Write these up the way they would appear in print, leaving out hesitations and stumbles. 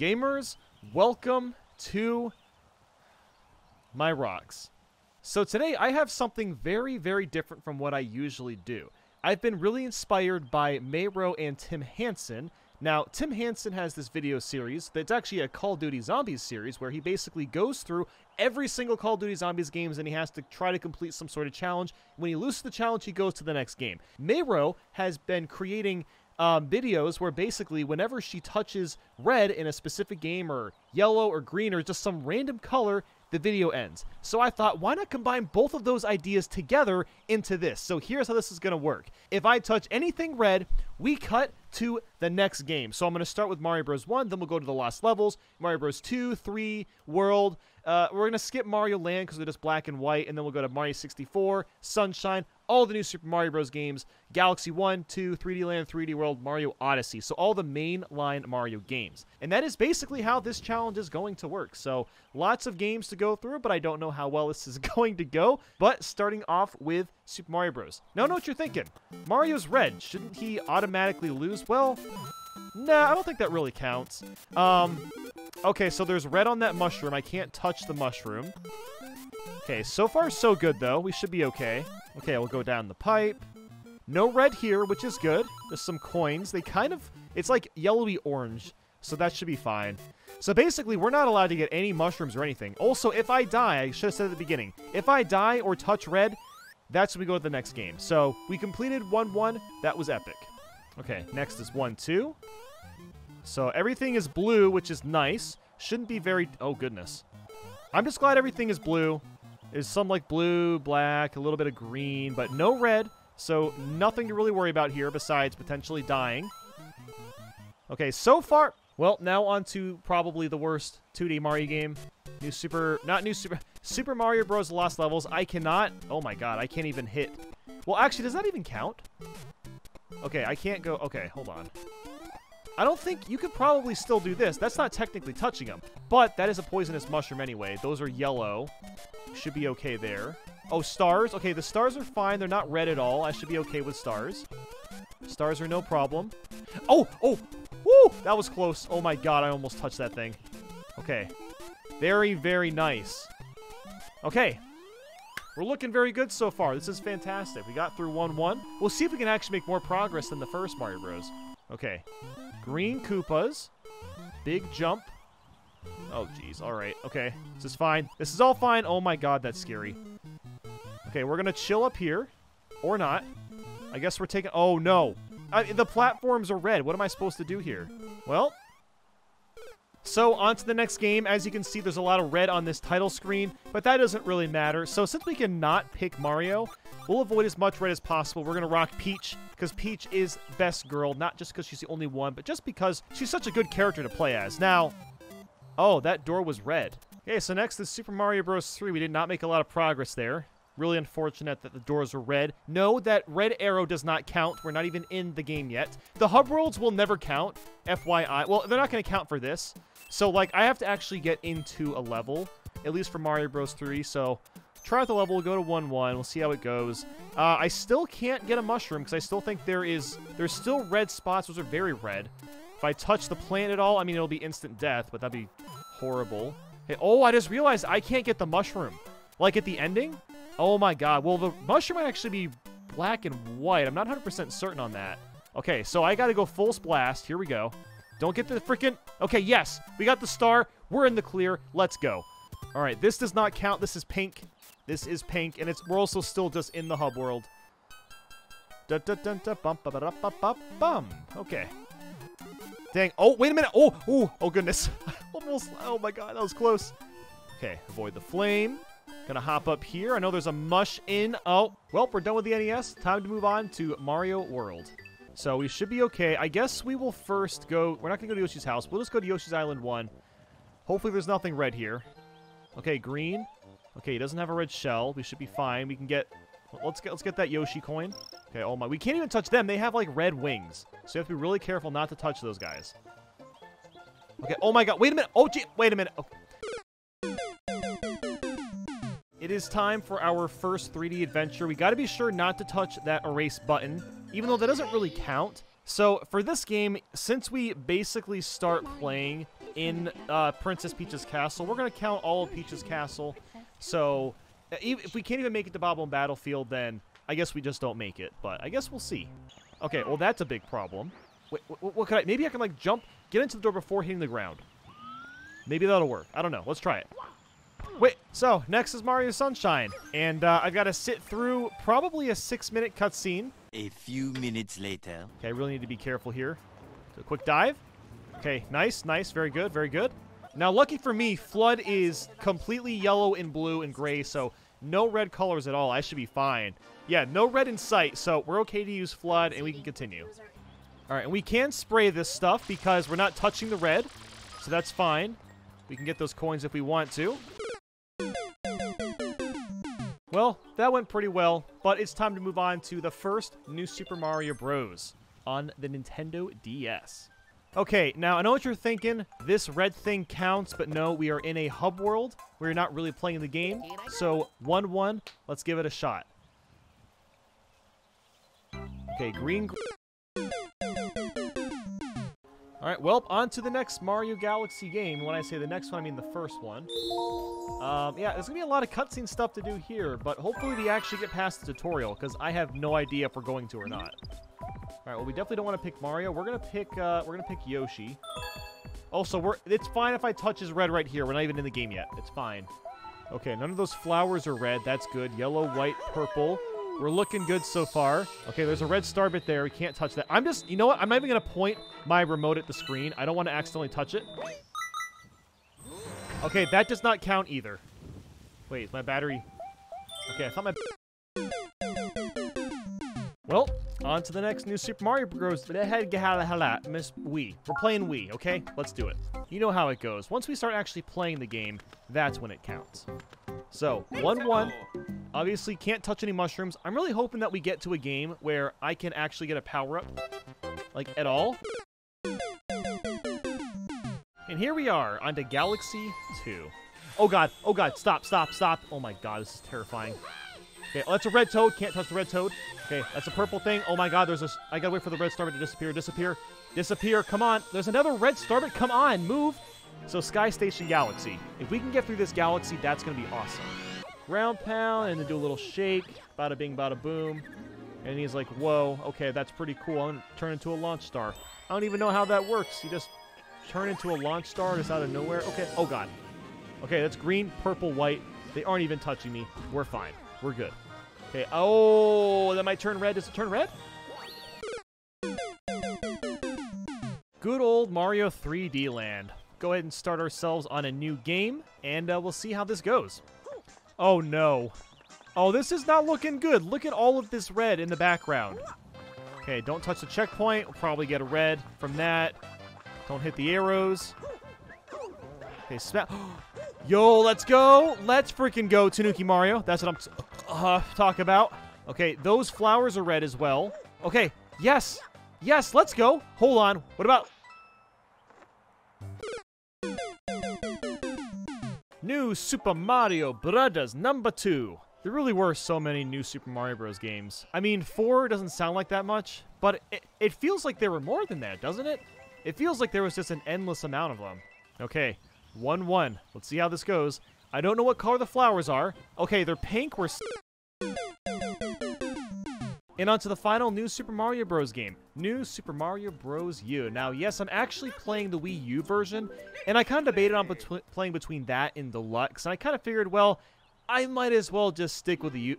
Gamers, welcome to my rocks. So today I have something very, very different from what I usually do. I've been really inspired by Mayro and Tim Hansen. Now, Tim Hansen has this video series that's actually a Call of Duty Zombies series where he basically goes through every single Call of Duty Zombies games and he has to try to complete some sort of challenge. When he loses the challenge, he goes to the next game. Mayro has been creating videos where basically whenever she touches red in a specific game or yellow or green or just some random color, the video ends. So I thought, why not combine both of those ideas together into this? So here's how this is going to work. If I touch anything red, we cut to the next game. So I'm going to start with Mario Bros. 1, then we'll go to the Lost Levels, Mario Bros. 2, 3, World. We're going to skip Mario Land because they're just black and white, and then we'll go to Mario 64, Sunshine, all the new Super Mario Bros. Games, Galaxy 1, 2, 3D Land, 3D World, Mario Odyssey. So all the mainline Mario games. And that is basically how this challenge is going to work. So lots of games to go through, but I don't know how well this is going to go. But starting off with Super Mario Bros. Now I know what you're thinking. Mario's red. Shouldn't he automatically lose? Well, nah, I don't think that really counts. Okay, so there's red on that mushroom. I can't touch the mushroom. Okay, so far so good, though. We should be okay. Okay, we'll go down the pipe. No red here, which is good. There's some coins. They kind of... it's like yellowy-orange, so that should be fine. So basically, we're not allowed to get any mushrooms or anything. Also, if I die, I should have said at the beginning, if I die or touch red, that's when we go to the next game. So we completed 1-1. That was epic. Okay, next is 1-2. So everything is blue, which is nice. Shouldn't be very... oh, goodness. I'm just glad everything is blue. There's some like blue, black, a little bit of green, but no red. So nothing to really worry about here besides potentially dying. Okay, so far... well, now on to probably the worst 2D Mario game. New Super... not New Super... Super Mario Bros. Lost Levels. I cannot... oh my god, I can't even hit. Well, actually, does that even count? Okay, I can't go... okay, hold on. I don't think... you could probably still do this. That's not technically touching them. But that is a poisonous mushroom anyway. Those are yellow. Should be okay there. Oh, stars. Okay, the stars are fine. They're not red at all. I should be okay with stars. Stars are no problem. Oh! Oh! Woo! That was close. Oh my god, I almost touched that thing. Okay. Very, very nice. Okay. We're looking very good so far. This is fantastic. We got through 1-1. We'll see if we can actually make more progress than the first Mario Bros. Okay. Green Koopas. Big jump. Oh, jeez. All right. Okay. This is fine. This is all fine. Oh, my God. That's scary. Okay. We're going to chill up here. Or not. I guess we're taking... oh, no. The platforms are red. What am I supposed to do here? Well... so, on to the next game. As you can see, there's a lot of red on this title screen, but that doesn't really matter. So, since we cannot pick Mario, we'll avoid as much red as possible. We're going to rock Peach, because Peach is best girl, not just because she's the only one, but just because she's such a good character to play as. Now, oh, that door was red. Okay, so next is Super Mario Bros. 3. We did not make a lot of progress there. Really unfortunate that the doors are red. No, that red arrow does not count. We're not even in the game yet. The hub worlds will never count, FYI. Well, they're not going to count for this. So, like, I have to actually get into a level, at least for Mario Bros. 3. So, try out the level. We'll go to 1-1. We'll see how it goes. I still can't get a mushroom because I still think there's still red spots. Those are very red. If I touch the plant at all, I mean, it'll be instant death, but that'd be horrible. Hey, oh, I just realized I can't get the mushroom. Like, at the ending? Oh, my God. Well, the mushroom might actually be black and white. I'm not 100% certain on that. Okay, so I got to go full blast. Here we go. Don't get the freaking... okay, yes. We got the star. We're in the clear. Let's go. All right, this does not count. This is pink. This is pink, and we're also still just in the hub world. Okay. Dang. Oh, wait a minute. Oh, oh, oh goodness. Almost. Oh, my God. That was close. Okay, avoid the flame. Gonna hop up here. I know there's a mush in. Oh, well, we're done with the NES. Time to move on to Mario World. So we should be okay. I guess we will first go... we're not gonna go to Yoshi's house. We'll just go to Yoshi's Island 1. Hopefully there's nothing red here. Okay, green. Okay, he doesn't have a red shell. We should be fine. We can get... let's get that Yoshi coin. Okay, oh my... we can't even touch them. They have, like, red wings. So you have to be really careful not to touch those guys. Okay, oh my god. Wait a minute. Oh, gee. Wait a minute. Okay. It is time for our first 3D adventure. We gotta be sure not to touch that erase button, even though that doesn't really count. So, for this game, since we basically start playing in Princess Peach's castle. We're going to count all of Peach's castle. So if we can't even make it to Bobble and Battlefield, then I guess we just don't make it. But I guess we'll see. Okay, well, that's a big problem. Wait, what could I... Maybe I can, like, jump, get into the door before hitting the ground. Maybe that'll work. I don't know. Let's try it. Wait, so next is Mario Sunshine. And I've got to sit through probably a 6-minute cutscene. A few minutes later. Okay, I really need to be careful here. So quick dive. Okay, nice, nice. Very good, very good. Now, lucky for me, Flood is completely yellow and blue and gray, so no red colors at all. I should be fine. Yeah, no red in sight, so we're okay to use Flood, and we can continue. All right, and we can spray this stuff because we're not touching the red, so that's fine. We can get those coins if we want to. Well, that went pretty well, but it's time to move on to the first New Super Mario Bros. On the Nintendo DS. Okay, now I know what you're thinking. This red thing counts, but no, we are in a hub world. We're not really playing the game, so 1-1. Let's give it a shot. Okay, green. All right, well, on to the next Mario Galaxy game. When I say the next one, I mean the first one. Yeah, there's going to be a lot of cutscene stuff to do here, but hopefully we actually get past the tutorial, because I have no idea if we're going to or not. All right, well, we definitely don't want to pick Mario. We're going to pick Yoshi. Also, it's fine if I touch his red right here. We're not even in the game yet. It's fine. Okay, none of those flowers are red. That's good. Yellow, white, purple. We're looking good so far. Okay, there's a red star bit there. We can't touch that. I'm just, you know what? I'm not even going to point my remote at the screen. I don't want to accidentally touch it. Okay, that does not count either. Wait, is my battery... Okay, I thought my... Well, on to the next New Super Mario Bros. Miss Wii. We're playing Wii, okay? Let's do it. You know how it goes. Once we start actually playing the game, that's when it counts. So, 1-1. Obviously, can't touch any mushrooms. I'm really hoping that we get to a game where I can actually get a power-up. Like, at all. And here we are, onto Galaxy 2. Oh god, stop, stop, stop. Oh my god, this is terrifying. Okay, oh, that's a red toad. Can't touch the red toad. Okay, that's a purple thing. Oh my god, there's a... I gotta wait for the red starbit to disappear. Disappear. Disappear. Come on. There's another red starbit. Come on, move. So, Sky Station Galaxy. If we can get through this galaxy, that's gonna be awesome. Ground pound, and then do a little shake, bada bing, bada boom, and he's like, whoa, okay, that's pretty cool, I'm gonna turn into a launch star. I don't even know how that works, you just turn into a launch star just out of nowhere, okay, oh god. Okay, that's green, purple, white, they aren't even touching me, we're fine, we're good. Okay, oh, that might turn red, does it turn red? Good old Mario 3D Land. Go ahead and start ourselves on a new game, and we'll see how this goes. Oh, no. Oh, this is not looking good. Look at all of this red in the background. Okay, don't touch the checkpoint. We'll probably get a red from that. Don't hit the arrows. Okay, smack. Yo, let's go. Let's freaking go, Tanuki Mario. That's what I'm talking about. Okay, those flowers are red as well. Okay, yes. Yes, let's go. Hold on. What about... New Super Mario Bros. Number 2. There really were so many New Super Mario Bros. Games. I mean, 4 doesn't sound like that much, but it feels like there were more than that, doesn't it? It feels like there was just an endless amount of them. Okay, 1-1. Let's see how this goes. I don't know what color the flowers are. Okay, they're pink. We're... And on to the final New Super Mario Bros. Game. New Super Mario Bros. U. Now, yes, I'm actually playing the Wii U version, and I kind of debated on playing between that and Deluxe, and I kind of figured, well, I might as well just stick with the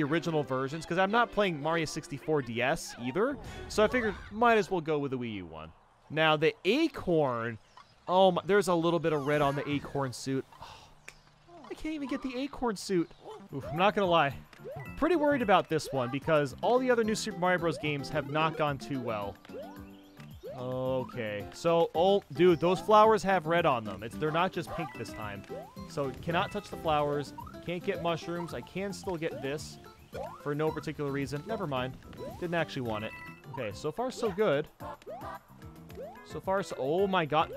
original versions, because I'm not playing Mario 64 DS either, so I figured might as well go with the Wii U one. Now, the acorn, oh, my, there's a little bit of red on the acorn suit. Oh, I can't even get the acorn suit. Oof, I'm not going to lie. Pretty worried about this one, because all the other New Super Mario Bros. Games have not gone too well. Okay, so, oh, dude, those flowers have red on them. They're not just pink this time. So, cannot touch the flowers, can't get mushrooms. I can still get this for no particular reason. Never mind. Didn't actually want it. Okay, so far, so good. So far, so... Oh, my God.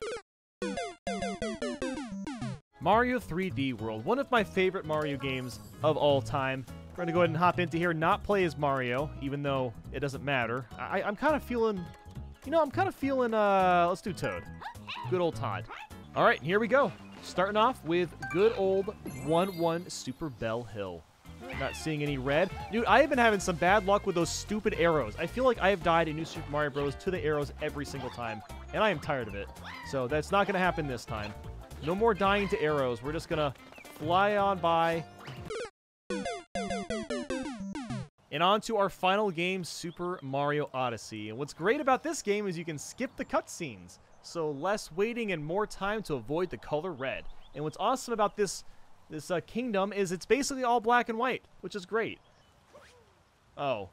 Mario 3D World, one of my favorite Mario games of all time. We're gonna go ahead and hop into here, not play as Mario, even though it doesn't matter. I'm kind of feeling, let's do Toad. Good old Todd. All right, here we go. Starting off with good old 1-1 Super Bell Hill. Not seeing any red. Dude, I have been having some bad luck with those stupid arrows. I feel like I have died in New Super Mario Bros. To the arrows every single time, and I am tired of it. So that's not going to happen this time. No more dying to arrows. We're just going to fly on by. And on to our final game, Super Mario Odyssey. And what's great about this game is you can skip the cutscenes. So less waiting and more time to avoid the color red. And what's awesome about this kingdom is it's basically all black and white, which is great. Oh.